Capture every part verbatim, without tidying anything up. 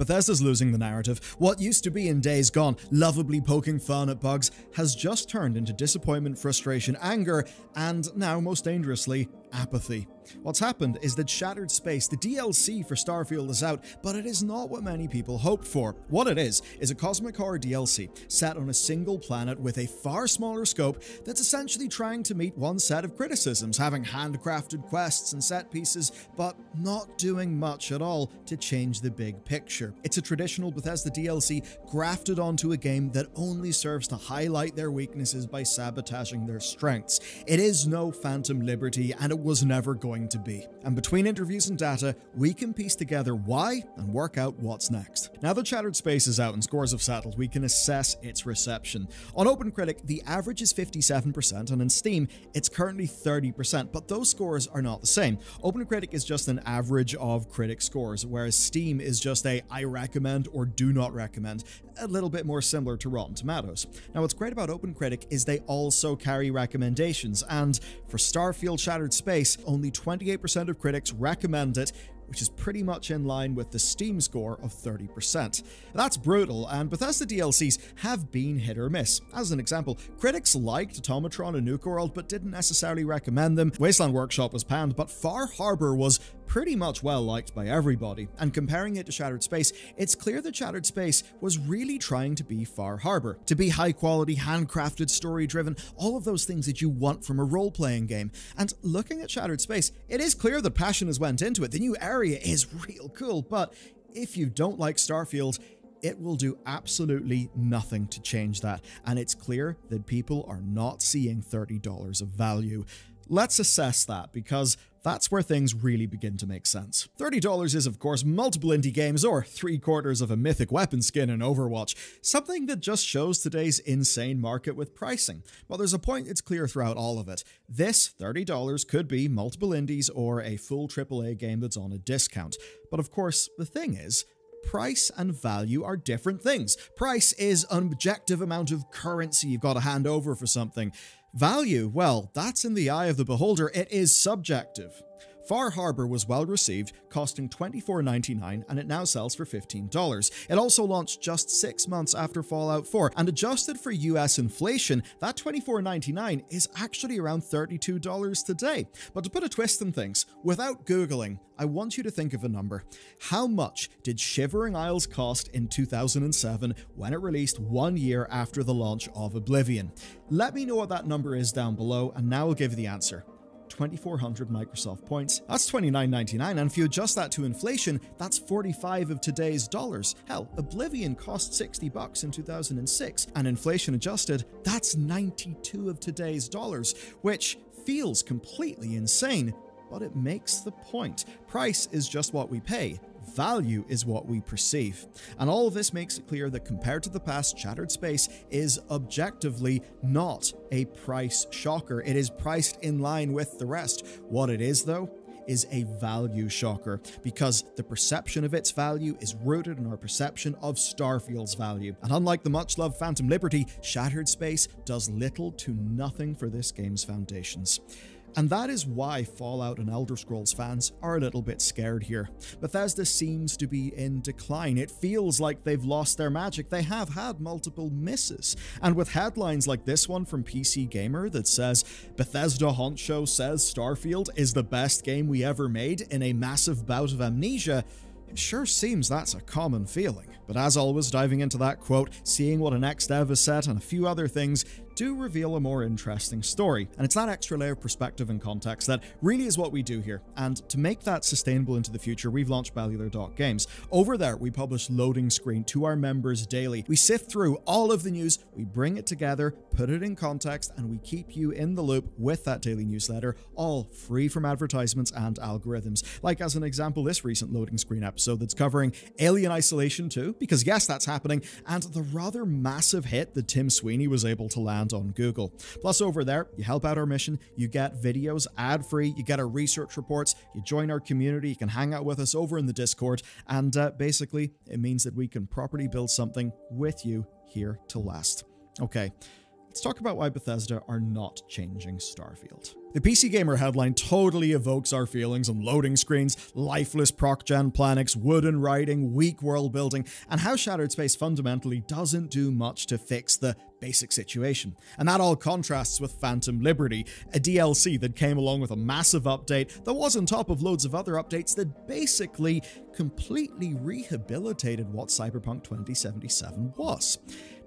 Bethesda's losing the narrative. What used to be in days gone, lovably poking fun at bugs, has just turned into disappointment, frustration, anger, and now, most dangerously, apathy. What's happened is that Shattered Space, the D L C for Starfield, is out, but it is not what many people hoped for. What it is, is a cosmic horror D L C set on a single planet with a far smaller scope that's essentially trying to meet one set of criticisms, having handcrafted quests and set pieces, but not doing much at all to change the big picture. It's a traditional Bethesda D L C grafted onto a game that only serves to highlight their weaknesses by sabotaging their strengths. It is no Phantom Liberty, and it was never going to be. And between interviews and data, we can piece together why and work out what's next. Now that Shattered Space is out and scores have settled, we can assess its reception. On OpenCritic, the average is fifty-seven percent, and on Steam, it's currently thirty percent, but those scores are not the same. OpenCritic is just an average of critic scores, whereas Steam is just a I recommend or do not recommend, a little bit more similar to Rotten Tomatoes. Now, what's great about OpenCritic is they also carry recommendations, and for Starfield Shattered Space, only twenty-eight percent of critics recommend it, which is pretty much in line with the Steam score of thirty percent. That's brutal, and Bethesda D L Cs have been hit or miss. As an example, critics liked Automatron and Nuka World, but didn't necessarily recommend them. Wasteland Workshop was panned, but Far Harbor was pretty much well liked by everybody. And comparing it to Shattered Space, it's clear that Shattered Space was really trying to be Far Harbor, to be high quality, handcrafted, story driven, all of those things that you want from a role-playing game. And looking at Shattered Space, it is clear that passion has went into it. The new era is real cool, but if you don't like Starfield, it will do absolutely nothing to change that, and it's clear that people are not seeing thirty dollars of value. Let's assess that, because that's where things really begin to make sense. thirty dollars is, of course, multiple indie games or three quarters of a Mythic Weapon skin in Overwatch, something that just shows today's insane market with pricing. But there's a point it's clear throughout all of it. This thirty dollars could be multiple indies or a full triple A game that's on a discount. But of course, the thing is, price and value are different things. Price is an objective amount of currency you've got to hand over for something. Value, well, that's in the eye of the beholder. It is subjective. Far Harbor was well received, costing twenty-four ninety-nine, and it now sells for fifteen dollars. It also launched just six months after Fallout four, and adjusted for U S inflation, that twenty-four ninety-nine is actually around thirty-two dollars today. But to put a twist on things, without Googling, I want you to think of a number. How much did Shivering Isles cost in two thousand seven when it released one year after the launch of Oblivion? Let me know what that number is down below, and now I'll give you the answer. twenty-four hundred Microsoft points. That's twenty-nine ninety-nine, and if you adjust that to inflation, that's forty-five of today's dollars. Hell, Oblivion cost sixty bucks in two thousand six, and inflation adjusted, that's ninety-two of today's dollars, which feels completely insane, but it makes the point. Price is just what we pay. Value is what we perceive. And all of this makes it clear that compared to the past, Shattered Space is objectively not a price shocker. It is priced in line with the rest. What it is, though, is a value shocker, because the perception of its value is rooted in our perception of Starfield's value. And unlike the much-loved Phantom Liberty, Shattered Space does little to nothing for this game's foundations. And that is why Fallout and Elder Scrolls fans are a little bit scared here. Bethesda seems to be in decline. It feels like they've lost their magic. They have had multiple misses. And with headlines like this one from P C Gamer that says, "Bethesda honcho says Starfield is the best game we ever made in a massive bout of amnesia," it sure seems that's a common feeling. But as always, diving into that quote, seeing what an ex-dev has said, and a few other things do reveal a more interesting story. And it's that extra layer of perspective and context that really is what we do here. And to make that sustainable into the future, we've launched Bellular dot Games. Over there, we publish Loading Screen to our members daily. We sift through all of the news, we bring it together, put it in context, and we keep you in the loop with that daily newsletter, all free from advertisements and algorithms. Like, as an example, this recent Loading Screen episode that's covering Alien Isolation two, because yes, that's happening, and the rather massive hit that Tim Sweeney was able to land on Google. Plus, over there, you help out our mission, you get videos ad-free, you get our research reports, you join our community, you can hang out with us over in the Discord, and uh, basically, it means that we can properly build something with you here to last. Okay, let's talk about why Bethesda are not changing Starfield. The P C Gamer headline totally evokes our feelings on loading screens, lifeless proc-gen planets, wooden writing, weak world building, and how Shattered Space fundamentally doesn't do much to fix the basic situation. And that all contrasts with Phantom Liberty, a D L C that came along with a massive update that was on top of loads of other updates that basically completely rehabilitated what Cyberpunk twenty seventy-seven was.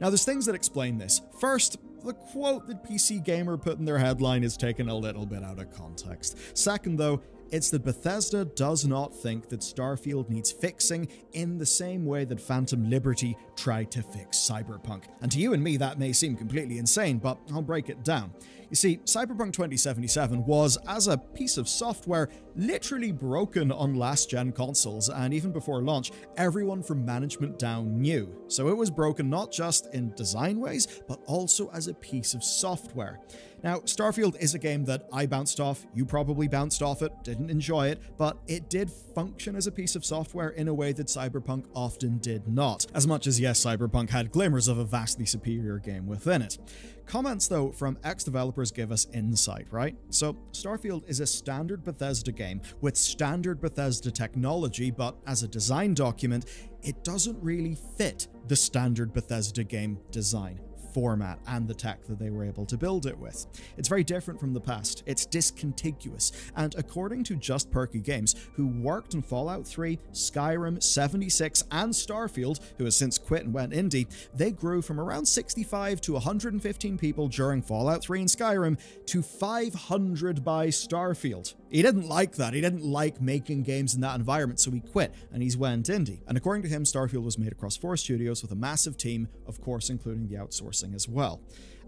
Now, there's things that explain this. First, the quote that P C Gamer put in their headline is taken a little bit out of context. Second, though, it's that Bethesda does not think that Starfield needs fixing in the same way that Phantom Liberty tried to fix Cyberpunk. And to you and me, that may seem completely insane, but I'll break it down. You see, Cyberpunk twenty seventy-seven was, as a piece of software, literally broken on last-gen consoles, and even before launch, everyone from management down knew. So it was broken not just in design ways, but also as a piece of software. Now, Starfield is a game that I bounced off, you probably bounced off it, didn't enjoy it, but it did function as a piece of software in a way that Cyberpunk often did not, as much as, yes, Cyberpunk had glimmers of a vastly superior game within it. Comments, though, from ex-developers give us insight, right? So, Starfield is a standard Bethesda game with standard Bethesda technology, but as a design document, it doesn't really fit the standard Bethesda game design format and the tech that they were able to build it with. It's very different from the past. It's discontiguous, and according to Just Perky Games, who worked on Fallout three, Skyrim, seventy-six, and Starfield, who has since quit and went indie, they grew from around sixty-five to one hundred fifteen people during Fallout three and Skyrim to five hundred by Starfield. He didn't like that. He didn't like making games in that environment, so he quit, and he's went indie. And according to him, Starfield was made across four studios with a massive team, of course, including the outsourcing as well.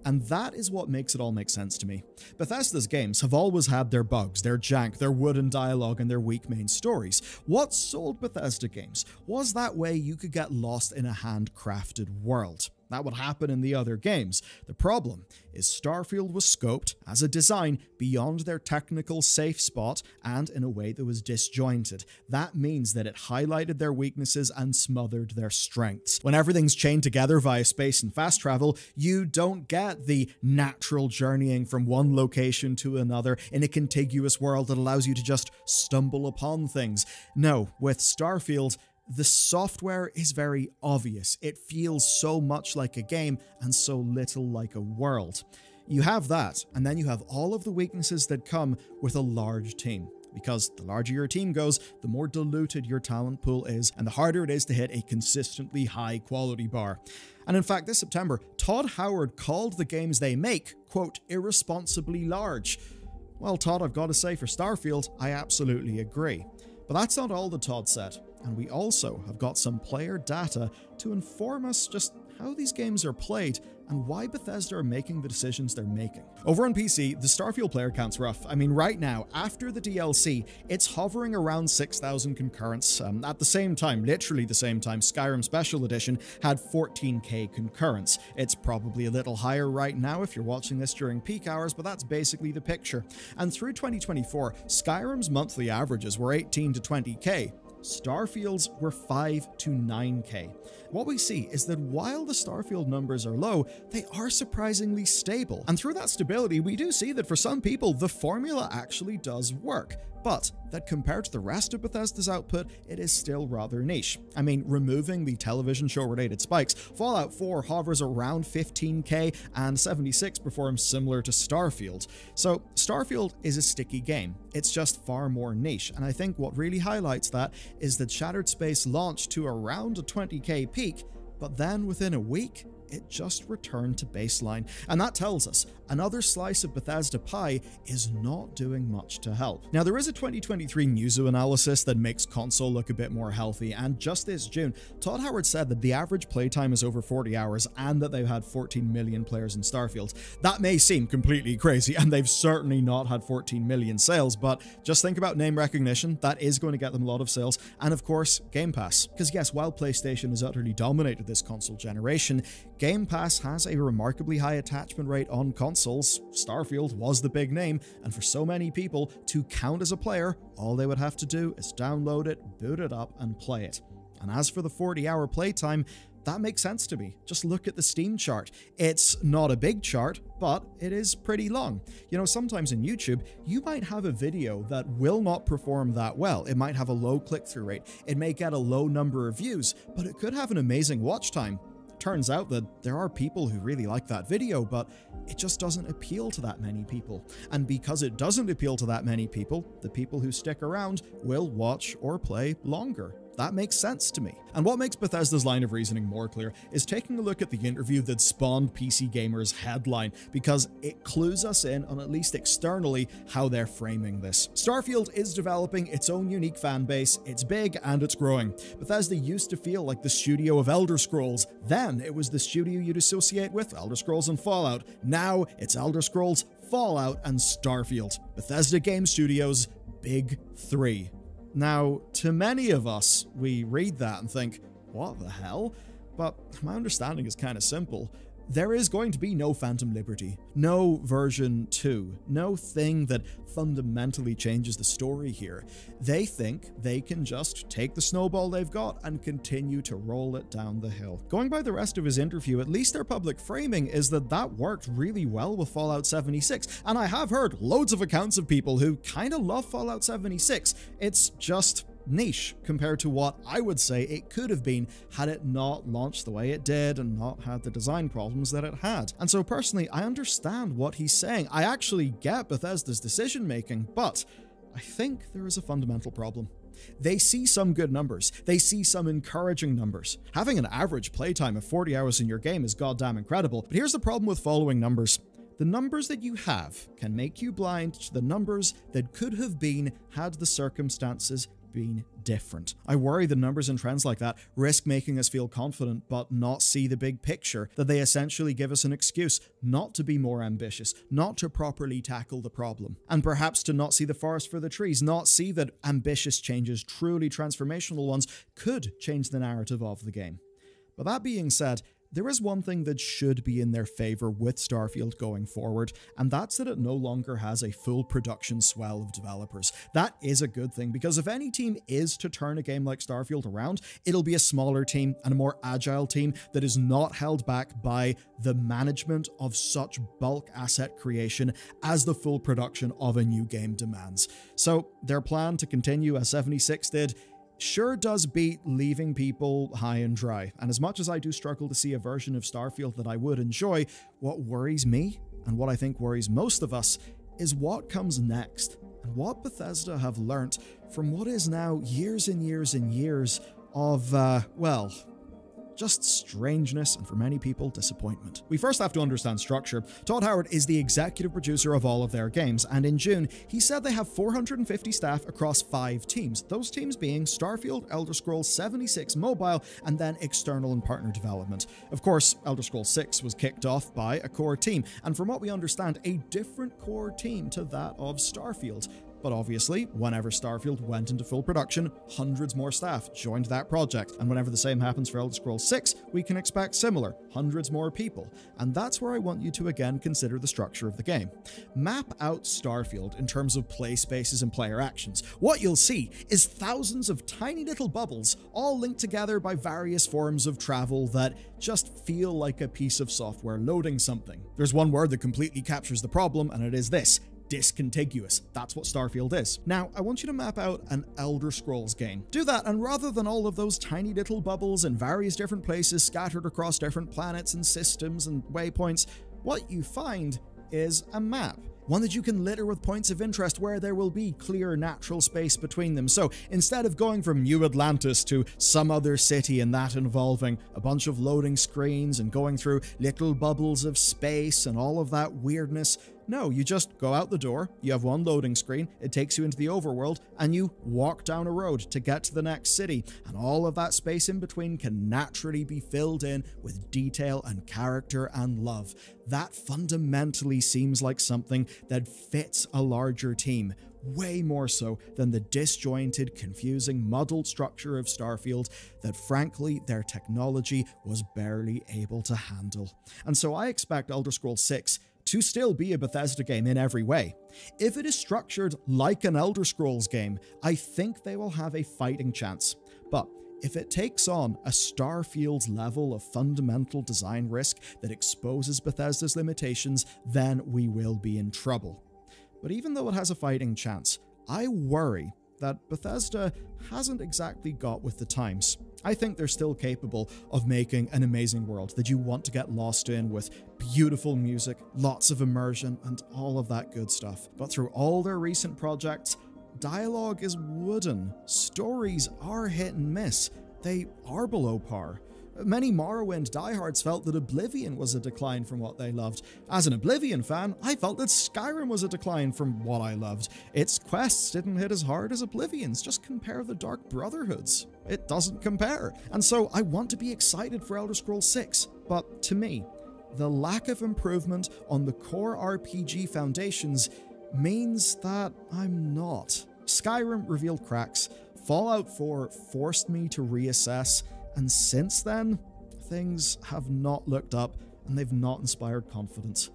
And that is what makes it all make sense to me. Bethesda's games have always had their bugs, their jank, their wooden dialogue, and their weak main stories. What sold Bethesda games was that way you could get lost in a handcrafted world. That would happen in the other games. The problem is Starfield was scoped, as a design, beyond their technical safe spot and in a way that was disjointed. That means that it highlighted their weaknesses and smothered their strengths. When everything's chained together via space and fast travel, you don't get the natural journeying from one location to another in a contiguous world that allows you to just stumble upon things. No, with Starfield, the software is very obvious. It feels so much like a game and so little like a world. You have that, and then you have all of the weaknesses that come with a large team. Because the larger your team goes, the more diluted your talent pool is, and the harder it is to hit a consistently high quality bar. And in fact, this September, Todd Howard called the games they make, quote, irresponsibly large. Well, Todd, I've got to say for Starfield, I absolutely agree. But that's not all that Todd said. And we also have got some player data to inform us just how these games are played and why Bethesda are making the decisions they're making. Over on P C, the Starfield player count's rough. I mean, right now, after the D L C, it's hovering around six thousand concurrents. Um, at the same time, literally the same time, Skyrim Special Edition had fourteen K concurrents. It's probably a little higher right now if you're watching this during peak hours, but that's basically the picture. And through twenty twenty-four, Skyrim's monthly averages were eighteen to twenty K. Starfield's were five to nine K. What we see is that while the Starfield numbers are low, they are surprisingly stable. And through that stability, we do see that for some people, the formula actually does work. But that compared to the rest of Bethesda's output, it is still rather niche. I mean, removing the television show-related spikes, Fallout four hovers around fifteen K, and seventy-six performs similar to Starfield. So Starfield is a sticky game. It's just far more niche, and I think what really highlights that is that Shattered Space launched to around a twenty K peak, but then within a week, it just returned to baseline, and that tells us another slice of Bethesda pie is not doing much to help. Now, there is a twenty twenty-three Newzoo analysis that makes console look a bit more healthy, and just this June, Todd Howard said that the average playtime is over forty hours and that they've had fourteen million players in Starfield. That may seem completely crazy, and they've certainly not had fourteen million sales, but just think about name recognition. That is going to get them a lot of sales, and of course, Game Pass. Because yes, while PlayStation has utterly dominated this console generation, Game Pass has a remarkably high attachment rate on consoles. Starfield was the big name, and for so many people, to count as a player, all they would have to do is download it, boot it up, and play it. And as for the forty-hour playtime, That makes sense to me. Just look at the Steam chart. It's not a big chart, but it is pretty long. You know, sometimes in YouTube, you might have a video that will not perform that well. It might have a low click-through rate. It may get a low number of views, but it could have an amazing watch time. Turns out that there are people who really like that video, but it just doesn't appeal to that many people. And because it doesn't appeal to that many people, the people who stick around will watch or play longer. That makes sense to me. And what makes Bethesda's line of reasoning more clear is taking a look at the interview that spawned P C Gamer's headline, because it clues us in on, at least externally, how they're framing this. Starfield is developing its own unique fan base, it's big and it's growing. Bethesda used to feel like the studio of Elder Scrolls. Then it was the studio you'd associate with Elder Scrolls and Fallout. Now it's Elder Scrolls, Fallout, and Starfield. Bethesda Game Studios, Big Three. Now, to many of us, we read that and think, what the hell? But my understanding is kind of simple. There is going to be no Phantom Liberty, no version two, no thing that fundamentally changes the story here. They think they can just take the snowball they've got and continue to roll it down the hill. Going by the rest of his interview, at least their public framing is that that worked really well with Fallout seventy-six, and I have heard loads of accounts of people who kind of love Fallout seventy-six. It's just niche compared to what I would say it could have been had it not launched the way it did and not had the design problems that it had. And so personally, I understand what he's saying. I actually get Bethesda's decision making, but I think there is a fundamental problem. They see some good numbers. They see some encouraging numbers. Having an average playtime of forty hours in your game is goddamn incredible, but here's the problem with following numbers. The numbers that you have can make you blind to the numbers that could have been had the circumstances been different. I worry the numbers and trends like that risk making us feel confident but not see the big picture, that they essentially give us an excuse not to be more ambitious, not to properly tackle the problem, and perhaps to not see the forest for the trees, not see that ambitious changes, truly transformational ones, could change the narrative of the game. But that being said, there is one thing that should be in their favor with Starfield going forward, and that's that it no longer has a full production swell of developers. That is a good thing, because if any team is to turn a game like Starfield around, it'll be a smaller team and a more agile team that is not held back by the management of such bulk asset creation as the full production of a new game demands. So their plan to continue as seventy-six did sure does beat leaving people high and dry. And as much as I do struggle to see a version of Starfield that I would enjoy, what worries me, and what I think worries most of us, is what comes next, and what Bethesda have learnt from what is now years and years and years of, uh, well, just strangeness and, for many people, disappointment. We first have to understand structure. Todd Howard is the executive producer of all of their games, and in June, he said they have four hundred fifty staff across five teams, those teams being Starfield, Elder Scrolls seventy-six Mobile, and then external and partner development. Of course, Elder Scrolls six was kicked off by a core team, and from what we understand, a different core team to that of Starfield. But obviously, whenever Starfield went into full production, hundreds more staff joined that project. And whenever the same happens for Elder Scrolls six, we can expect similar, hundreds more people. And that's where I want you to again consider the structure of the game. Map out Starfield in terms of play spaces and player actions. What you'll see is thousands of tiny little bubbles, all linked together by various forms of travel that just feel like a piece of software loading something. There's one word that completely captures the problem, and it is this: discontiguous. That's what Starfield is. Now, I want you to map out an Elder Scrolls game. Do that, and rather than all of those tiny little bubbles in various different places scattered across different planets and systems and waypoints, what you find is a map. One that you can litter with points of interest where there will be clear natural space between them. So instead of going from New Atlantis to some other city, and that involving a bunch of loading screens and going through little bubbles of space and all of that weirdness, no, you just go out the door, you have one loading screen, it takes you into the overworld, and you walk down a road to get to the next city, and all of that space in between can naturally be filled in with detail and character and love. That fundamentally seems like something that fits a larger team, way more so than the disjointed, confusing, muddled structure of Starfield that, frankly, their technology was barely able to handle. And so I expect Elder Scrolls six to still be a Bethesda game in every way. If it is structured like an Elder Scrolls game, I think they will have a fighting chance. But if it takes on a Starfield level of fundamental design risk that exposes Bethesda's limitations, then we will be in trouble. But even though it has a fighting chance, I worry that Bethesda hasn't exactly got with the times. I think they're still capable of making an amazing world that you want to get lost in with beautiful music, lots of immersion, and all of that good stuff. But through all their recent projects, dialogue is wooden, stories are hit and miss, they are below par. Many Morrowind diehards felt that Oblivion was a decline from what they loved. As an Oblivion fan, I felt that Skyrim was a decline from what I loved. Its quests didn't hit as hard as Oblivion's, just compare the Dark Brotherhoods. It doesn't compare. And so I want to be excited for Elder Scrolls six, but to me, the lack of improvement on the core R P G foundations means that I'm not. Skyrim revealed cracks, Fallout four forced me to reassess, and since then, things have not looked up and they've not inspired confidence.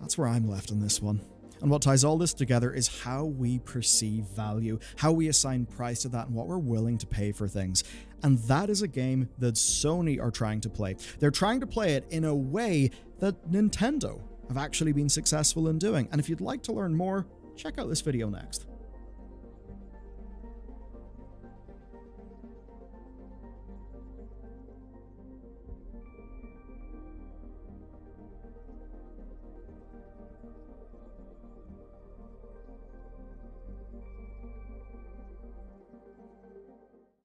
That's where I'm left on this one. And what ties all this together is how we perceive value, how we assign price to that, and what we're willing to pay for things. And that is a game that Sony are trying to play. They're trying to play it in a way that Nintendo have actually been successful in doing. And if you'd like to learn more, check out this video next.